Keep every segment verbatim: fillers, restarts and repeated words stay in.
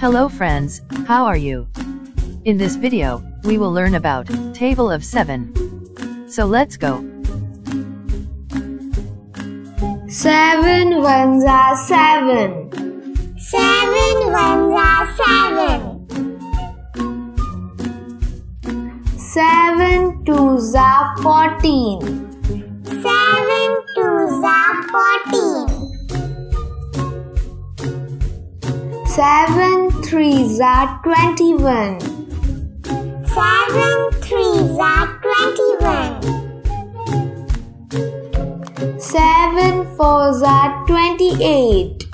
Hello friends, how are you? In this video, we will learn about table of seven. So let's go. Seven ones are seven. Seven ones are seven. Seven twos are fourteen. Seven twos are fourteen. Seven threes are twenty-one. Seven threes are twenty-one. Seven fours are twenty-eight.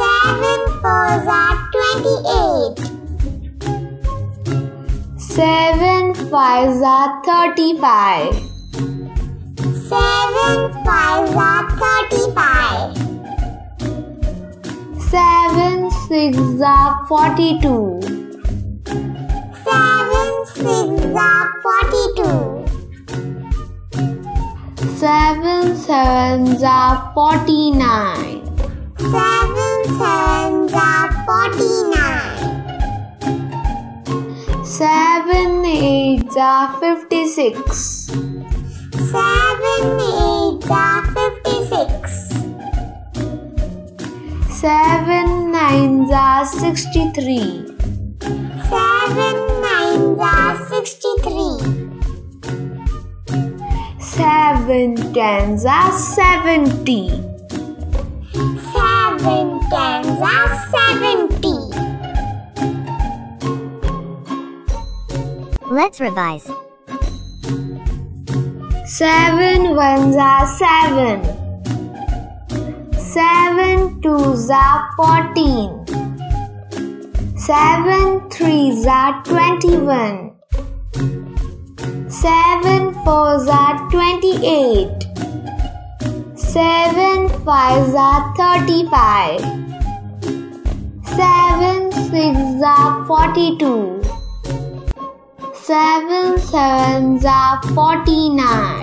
Seven fours are twenty-eight. Seven fives are thirty-five. Seven fives are thirty-five. Seven sixes are forty-two. Seven sixes are forty-two. Seven sevens are forty-nine. Seven sevens are forty-nine. Seven eights are fifty-six. Seven eights are fifty-six. Seven nines are sixty-three. Seven nines are sixty-three. Seven tens are seventy. Seven tens are seventy. Let's revise. Seven ones are seven. Seven twos are fourteen. Seven threes are twenty-one. Seven fours are twenty-eight. Seven fives are thirty-five. Seven sixes are forty-two. Seven sevens are forty-nine.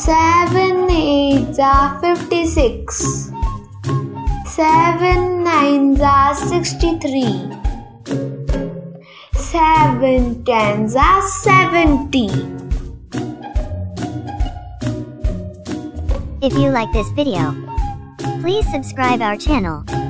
Seven eights are fifty-six. Seven nines are sixty-three. Seven tens are seventy. If you like this video, please subscribe our channel.